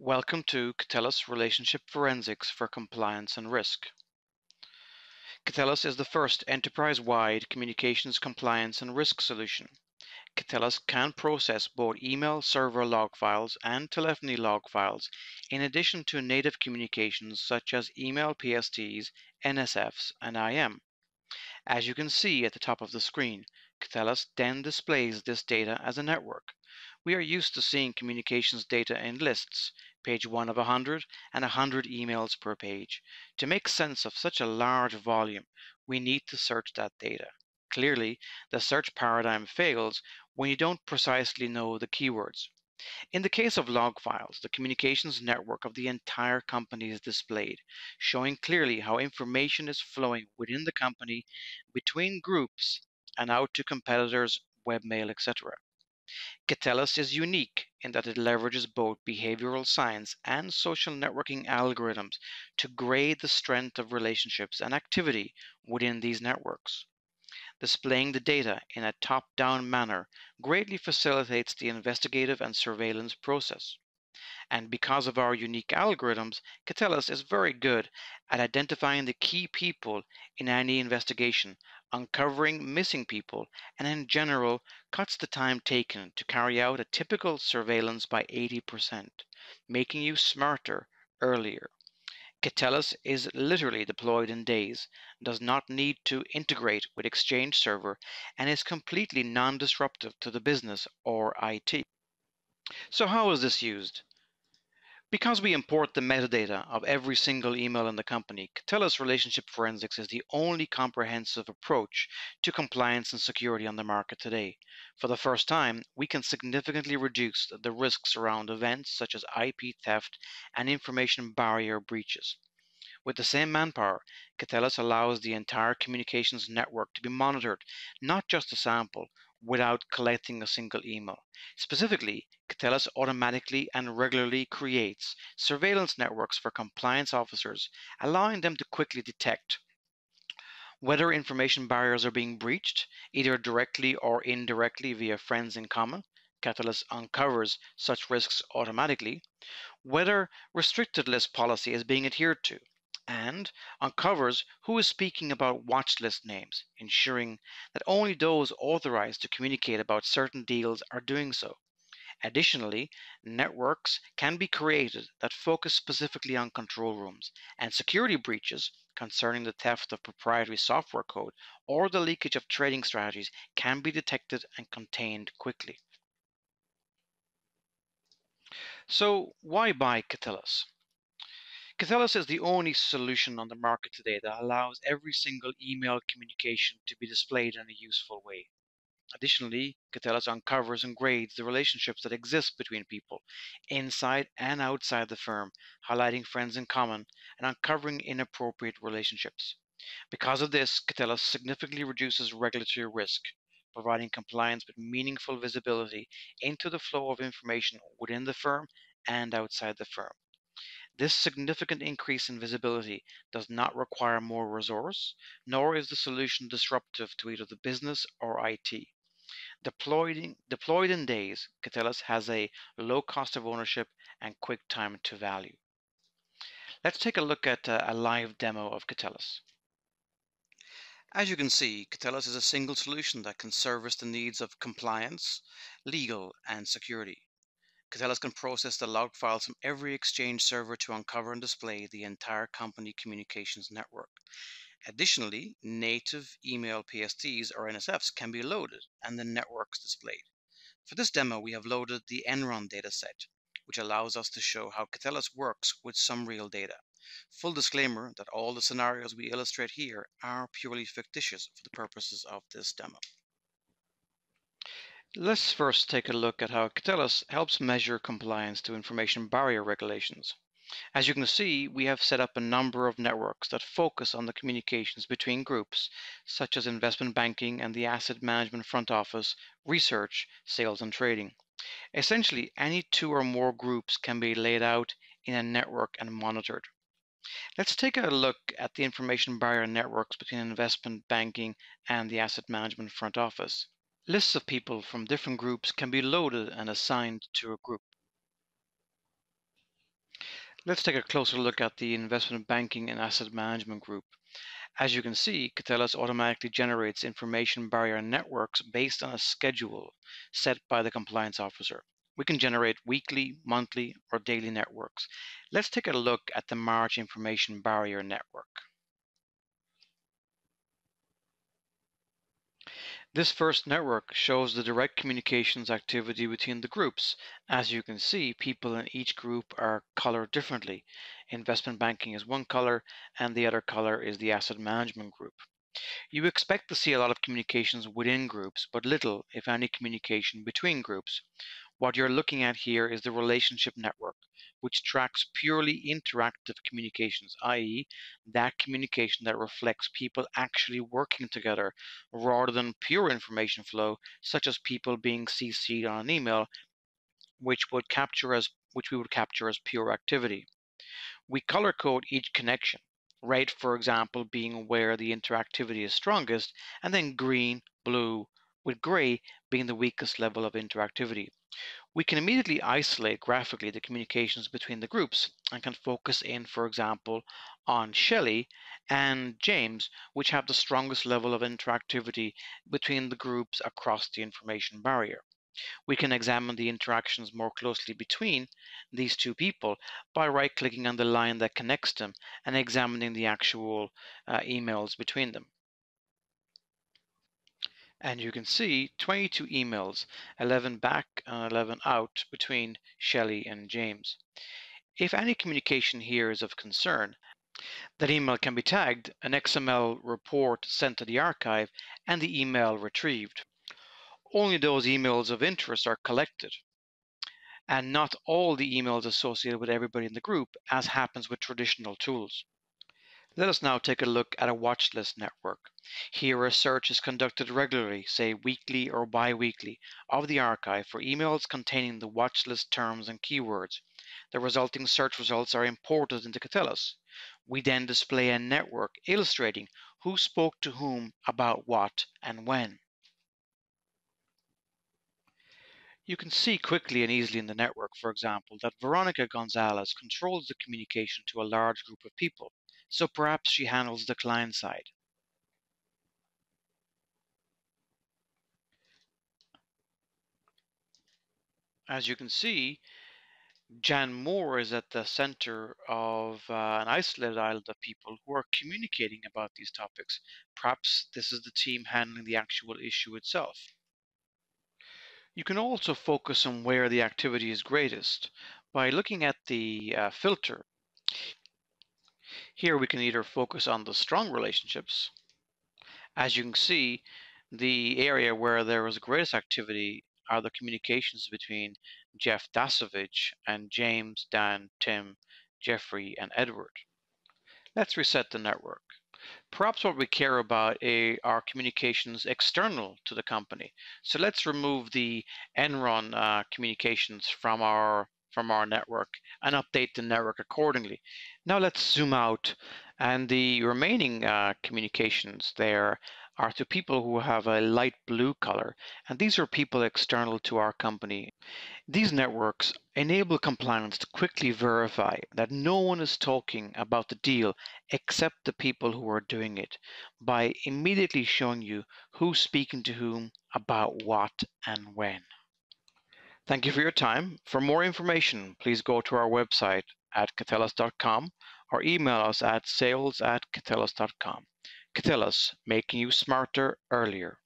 Welcome to Catelas Relationship Forensics for Compliance and Risk. Catelas is the first enterprise-wide communications compliance and risk solution. Catelas can process both email server log files and telephony log files, in addition to native communications such as email PSTs, NSFs, and IM. As you can see at the top of the screen, Catelas then displays this data as a network. We are used to seeing communications data in lists, page 1 of 100 and 100 emails per page. To make sense of such a large volume, we need to search that data. Clearly, the search paradigm fails when you don't precisely know the keywords. In the case of log files, the communications network of the entire company is displayed, showing clearly how information is flowing within the company, between groups, and out to competitors, webmail, etc. Catelas is unique in that it leverages both behavioral science and social networking algorithms to grade the strength of relationships and activity within these networks. Displaying the data in a top-down manner greatly facilitates the investigative and surveillance process. And because of our unique algorithms, Catelas is very good at identifying the key people in any investigation, uncovering missing people, and in general cuts the time taken to carry out a typical surveillance by 80%, making you smarter earlier. Catelas is literally deployed in days, does not need to integrate with Exchange Server, and is completely non-disruptive to the business or IT. So how is this used? Because we import the metadata of every single email in the company, Catelas Relationship Forensics is the only comprehensive approach to compliance and security on the market today. For the first time, we can significantly reduce the risks around events such as IP theft and information barrier breaches. With the same manpower, Catelas allows the entire communications network to be monitored, not just a sample, without collecting a single email. Specifically, Catelas automatically and regularly creates surveillance networks for compliance officers, allowing them to quickly detect whether information barriers are being breached, either directly or indirectly via friends in common. Catelas uncovers such risks automatically, whether restricted list policy is being adhered to, and uncovers who is speaking about watch list names, ensuring that only those authorized to communicate about certain deals are doing so. Additionally, networks can be created that focus specifically on control rooms and security breaches concerning the theft of proprietary software code or the leakage of trading strategies can be detected and contained quickly. So why buy Catelas? Catelas is the only solution on the market today that allows every single email communication to be displayed in a useful way. Additionally, Catelas uncovers and grades the relationships that exist between people, inside and outside the firm, highlighting friends in common and uncovering inappropriate relationships. Because of this, Catelas significantly reduces regulatory risk, providing compliance with meaningful visibility into the flow of information within the firm and outside the firm. This significant increase in visibility does not require more resource, nor is the solution disruptive to either the business or IT. Deployed in days, Catelas has a low cost of ownership and quick time to value. Let's take a look at a live demo of Catelas. As you can see, Catelas is a single solution that can service the needs of compliance, legal, and security. Catelas can process the log files from every Exchange server to uncover and display the entire company communications network. Additionally, native email PSTs or NSFs can be loaded and the networks displayed. For this demo, we have loaded the Enron dataset, which allows us to show how Catelas works with some real data. Full disclaimer that all the scenarios we illustrate here are purely fictitious for the purposes of this demo. Let's first take a look at how Catelas helps measure compliance to information barrier regulations. As you can see, we have set up a number of networks that focus on the communications between groups, such as investment banking and the asset management front office, research, sales and trading. Essentially, any two or more groups can be laid out in a network and monitored. Let's take a look at the information barrier networks between investment banking and the asset management front office. Lists of people from different groups can be loaded and assigned to a group. Let's take a closer look at the investment banking and asset management group. As you can see, Catelas automatically generates information barrier networks based on a schedule set by the compliance officer. We can generate weekly, monthly, or daily networks. Let's take a look at the March information barrier network. This first network shows the direct communications activity between the groups. As you can see, people in each group are colored differently. Investment banking is one color, and the other color is the asset management group. You expect to see a lot of communications within groups, but little, if any, communication between groups. What you're looking at here is the relationship network, which tracks purely interactive communications, i.e., that communication that reflects people actually working together, rather than pure information flow, such as people being CC'd on an email, which we would capture as pure activity. We color code each connection, red, for example, being where the interactivity is strongest, and then green, blue, with gray being the weakest level of interactivity. We can immediately isolate graphically the communications between the groups and can focus in, for example, on Shelly and James, which have the strongest level of interactivity between the groups across the information barrier. We can examine the interactions more closely between these two people by right-clicking on the line that connects them and examining the actual emails between them. And you can see 22 emails, 11 back and 11 out, between Shelly and James. If any communication here is of concern, that email can be tagged, an XML report sent to the archive, and the email retrieved. Only those emails of interest are collected, and not all the emails associated with everybody in the group, as happens with traditional tools. Let us now take a look at a watchlist network. Here a search is conducted regularly, say weekly or bi-weekly, of the archive for emails containing the watchlist terms and keywords. The resulting search results are imported into Catelas. We then display a network illustrating who spoke to whom about what and when. You can see quickly and easily in the network, for example, that Veronica Gonzalez controls the communication to a large group of people, so perhaps she handles the client side. As you can see, Jan Moore is at the center of an isolated island of people who are communicating about these topics. Perhaps this is the team handling the actual issue itself. You can also focus on where the activity is greatest by looking at the filter. Here we can either focus on the strong relationships. As you can see, the area where there was greatest activity are the communications between Jeff Dasovich and James, Dan, Tim, Jeffrey, and Edward. Let's reset the network. Perhaps what we care about are communications external to the company. So let's remove the Enron communications from our network and update the network accordingly. Now let's zoom out, and the remaining communications there are to people who have a light blue color, and these are people external to our company. These networks enable compliance to quickly verify that no one is talking about the deal except the people who are doing it, by immediately showing you who's speaking to whom about what and when. Thank you for your time. For more information, please go to our website at catelas.com or email us at sales@catelas.com. Catelas, making you smarter earlier.